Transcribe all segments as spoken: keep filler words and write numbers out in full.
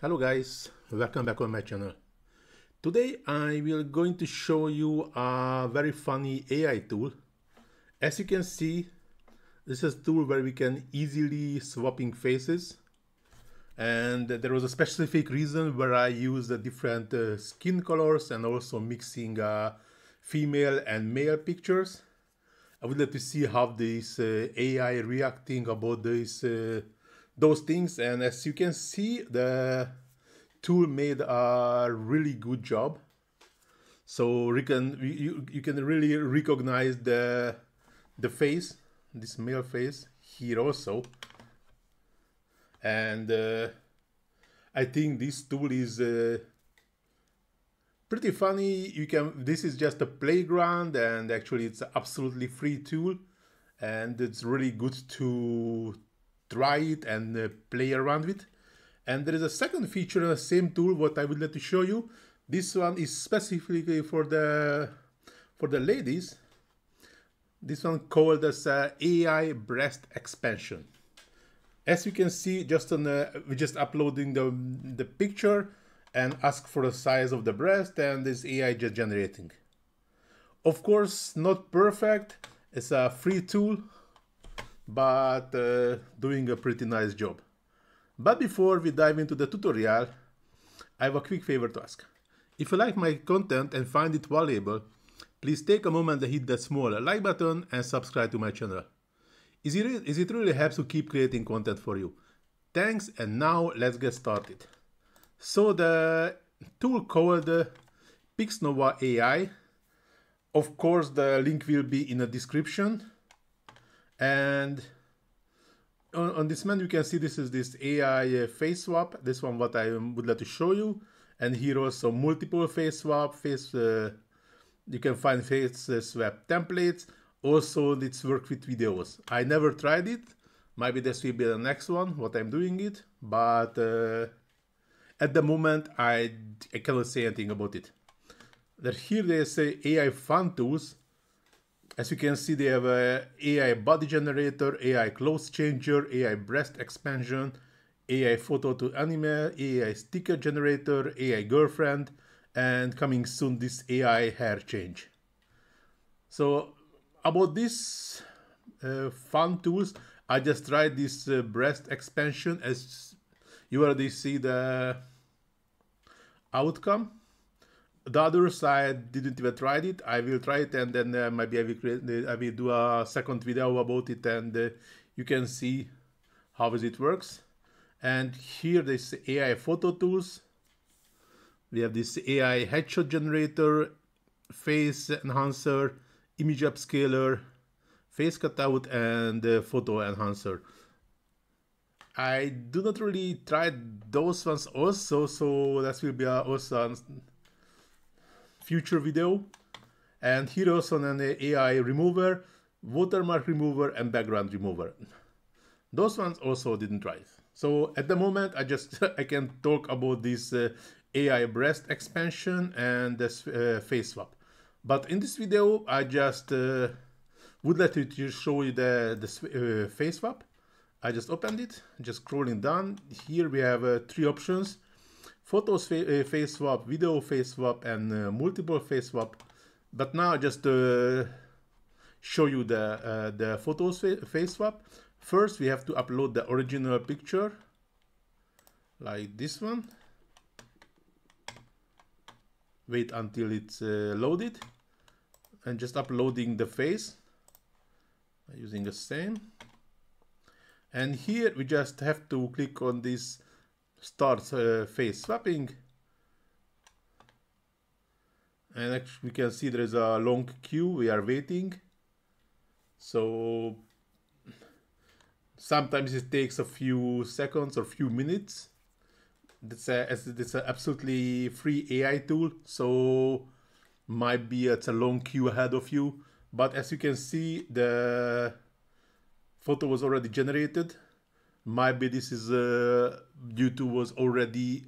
Hello guys, welcome back on my channel. Today I will going to show you a very funny A I tool. As you can see, this is a tool where we can easily swapping faces, and there was a specific reason where I used the different uh, skin colors and also mixing uh, female and male pictures. I would like to see how this uh, A I reacting about this uh, those things, and as you can see, the tool made a really good job. So you can you, you can really recognize the the face, this male face here also, and uh, I think this tool is uh, pretty funny. You can this is just a playground, and actually it's an absolutely free tool, and it's really good to try it and uh, play around with. And there is a second feature in the same tool what I would like to show you. This one is specifically for the for the ladies. This one called as uh, A I breast expansion. As you can see, just on the, we're just uploading the the picture and ask for the size of the breast, and this A I just generating. Of course, not perfect. It's a free tool, but uh, doing a pretty nice job. But before we dive into the tutorial, I have a quick favor to ask. If you like my content and find it valuable, please take a moment to hit that small like button and subscribe to my channel. Is it, is it really helps to keep creating content for you. Thanks, and now let's get started. So the tool called uh, Pixnova A I. Of course, the link will be in the description. And on, on this menu you can see this is this A I face swap. This one what I would like to show you, and here also multiple face swap face. Uh, you can find face swap templates. Also, it's work with videos. I never tried it. Maybe this will be the next one what I'm doing it. But uh, at the moment I I cannot say anything about it. That here they say A I fun tools. As you can see, they have a AI body generator, A I clothes changer, A I breast expansion, A I photo to anime, A I sticker generator, A I girlfriend, and coming soon this A I hair change. So about these uh, fun tools, I just tried this uh, breast expansion. As you already see the outcome. The other side didn't even try it. I will try it, and then uh, maybe I will, create, I will do a second video about it, and uh, you can see how is it works. And here this A I photo tools. We have this A I headshot generator, face enhancer, image upscaler, face cutout, and uh, photo enhancer. I do not really try those ones also, so that will be uh, also future video. And here also an A I remover, watermark remover, and background remover. Those ones also didn't try. So at the moment I just I can talk about this uh, A I breast expansion and this uh, face swap. But in this video I just uh, would like to show you the, the uh, face swap. I just opened it, just scrolling down. Here we have uh, three options: photos face swap, video face swap, and uh, multiple face swap. But now just uh, show you the uh, the photos face swap. First, we have to upload the original picture, like this one. Wait until it's uh, loaded, and just uploading the face using the same. And here we just have to click on this. Starts uh, face swapping, and actually we can see there is a long queue. We are waiting, so sometimes it takes a few seconds or few minutes. It's a, it's an absolutely free A I tool, so might be it's a long queue ahead of you. But as you can see, the photo was already generated. Maybe this is uh, due to was already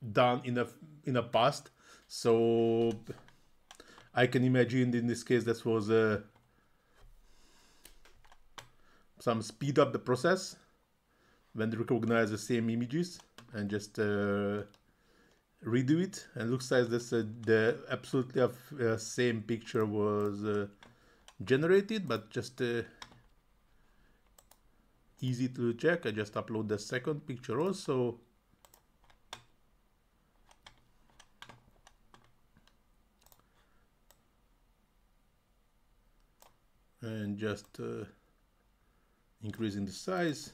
done in a in a past, so I can imagine in this case this was uh, some speed up the process when they recognize the same images. and just uh, redo it, and looks like this uh, the absolutely uh, same picture was uh, generated, but just uh, easy to check. I just upload the second picture also. And just uh, increasing the size.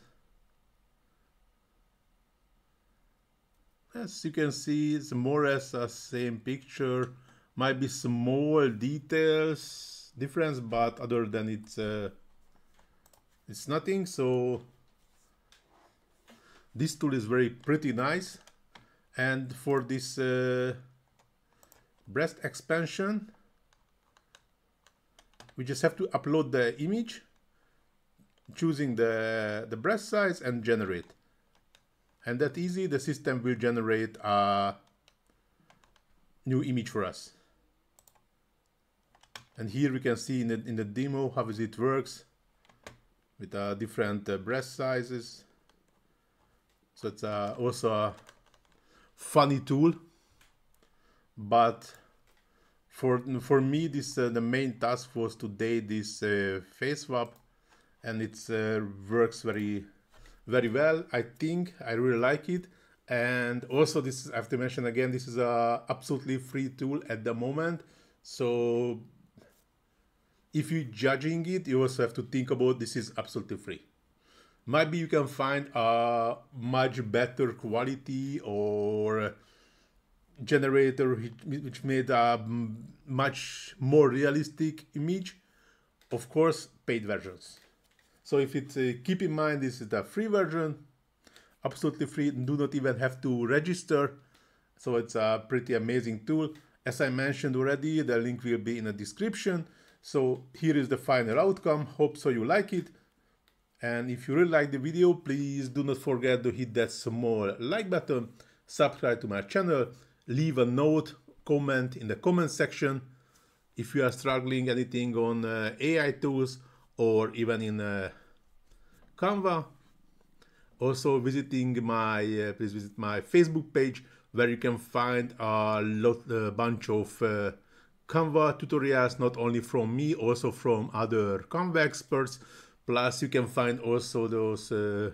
As you can see, it's more or less the same picture. Might be small details difference, but other than it's uh, it's nothing. So this tool is very pretty nice. And for this uh, breast expansion, we just have to upload the image, choosing the, the breast size, and generate. And that easy, the system will generate a new image for us. And here we can see in the, in the demo how is it works with uh, different uh, breast sizes. So it's uh, also a funny tool, but For, for me, this uh, the main task was today this uh, face swap, and it uh, works very, very well. I think I really like it. And also this, I have to mention again, this is a absolutely free tool at the moment. So if you're judging it, you also have to think about this is absolutely free. Maybe you can find a much better quality or generator which made a much more realistic image, of course paid versions. So if it's uh, keep in mind, this is the free version, absolutely free, do not even have to register. So it's a pretty amazing tool. As I mentioned already, the link will be in the description. So here is the final outcome. Hope so you like it, and if you really like the video, please do not forget to hit that small like button, subscribe to my channel, leave a note, comment in the comment section if you are struggling anything on uh, A I tools or even in uh, Canva. Also visiting my uh, please visit my Facebook page, where you can find a lot a bunch of uh, Canva tutorials, not only from me, also from other Canva experts. Plus you can find also those uh,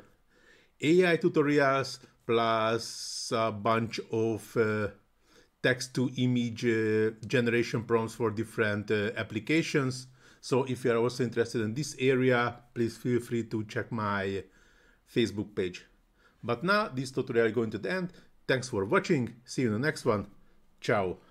A I tutorials, plus a bunch of uh, text-to-image uh, generation prompts for different uh, applications. So if you are also interested in this area, please feel free to check my Facebook page. But now this tutorial is going to the end. Thanks for watching. See you in the next one. Ciao.